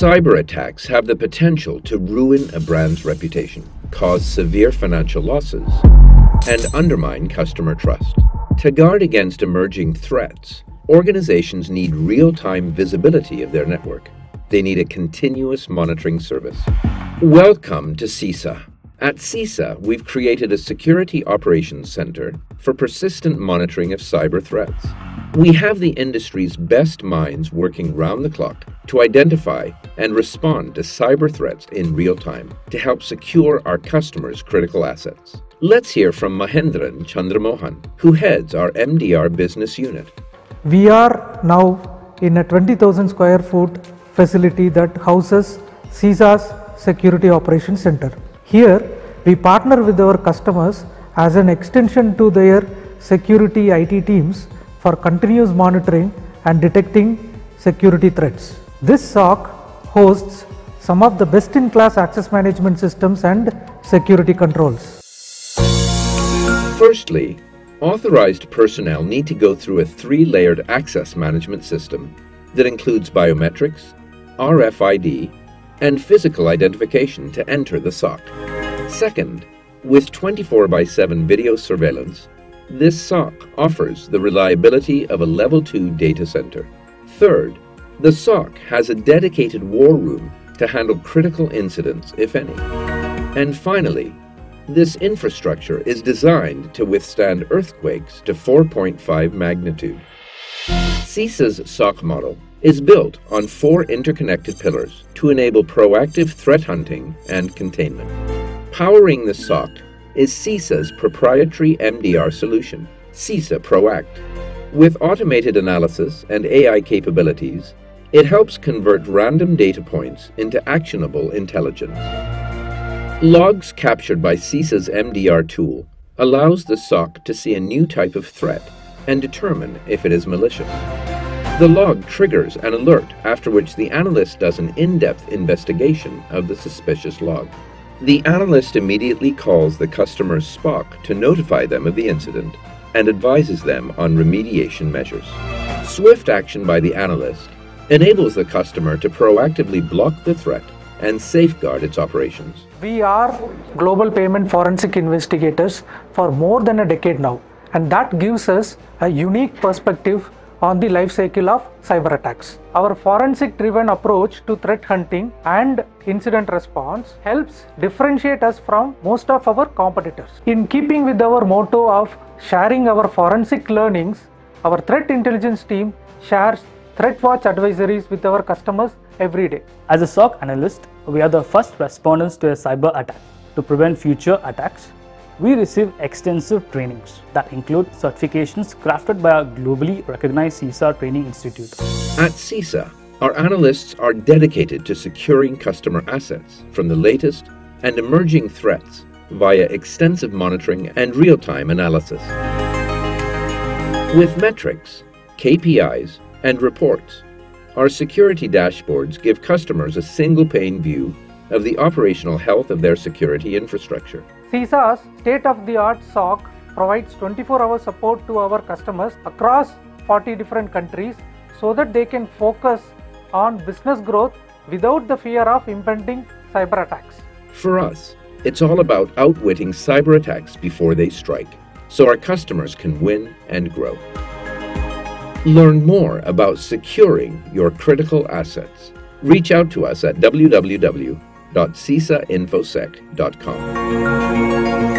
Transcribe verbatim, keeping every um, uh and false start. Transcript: Cyber attacks have the potential to ruin a brand's reputation, cause severe financial losses, and undermine customer trust. To guard against emerging threats, organizations need real-time visibility of their network. They need a continuous monitoring service. Welcome to SISA. At SISA, we've created a Security Operations Center for persistent monitoring of cyber threats. We have the industry's best minds working round the clock to identify and respond to cyber threats in real time to help secure our customers' critical assets. Let's hear from Mahendran Chandramohan, who heads our M D R business unit. We are now in a twenty thousand square foot facility that houses SISA's Security Operations Center. Here, we partner with our customers as an extension to their security I T teams for continuous monitoring and detecting security threats. This S O C hosts some of the best-in-class access management systems and security controls. Firstly, authorized personnel need to go through a three-layered access management system that includes biometrics, R F I D, and physical identification to enter the S O C. Second, with twenty-four by seven video surveillance, this S O C offers the reliability of a level two data center. Third, the S O C has a dedicated war room to handle critical incidents, if any. And finally, this infrastructure is designed to withstand earthquakes to four point five magnitude. SISA's S O C model is built on four interconnected pillars to enable proactive threat hunting and containment. Powering the S O C is SISA's proprietary M D R solution, SISA ProACT. With automated analysis and A I capabilities, it helps convert random data points into actionable intelligence. Logs captured by SISA's M D R tool allows the S O C to see a new type of threat and determine if it is malicious. The log triggers an alert, after which the analyst does an in-depth investigation of the suspicious log. The analyst immediately calls the customer's S P O C to notify them of the incident and advises them on remediation measures. Swift action by the analyst enables the customer to proactively block the threat and safeguard its operations. We are global payment forensic investigators for more than a decade now, and that gives us a unique perspective on the life cycle of cyber attacks. Our forensic driven approach to threat hunting and incident response helps differentiate us from most of our competitors. In keeping with our motto of sharing our forensic learnings, our threat intelligence team shares threat watch advisories with our customers every day. As a S O C analyst, we are the first responders to a cyber attack. To prevent future attacks, we receive extensive trainings that include certifications crafted by our globally recognized SISA Training Institute. At SISA, our analysts are dedicated to securing customer assets from the latest and emerging threats via extensive monitoring and real-time analysis. With metrics, K P Is, and reports, our security dashboards give customers a single-pane view of the operational health of their security infrastructure. SISA's state-of-the-art S O C provides twenty-four hour support to our customers across forty different countries so that they can focus on business growth without the fear of impending cyber attacks. For us, it's all about outwitting cyber attacks before they strike, so our customers can win and grow. Learn more about securing your critical assets. Reach out to us at w w w dot sisa infosec dot com.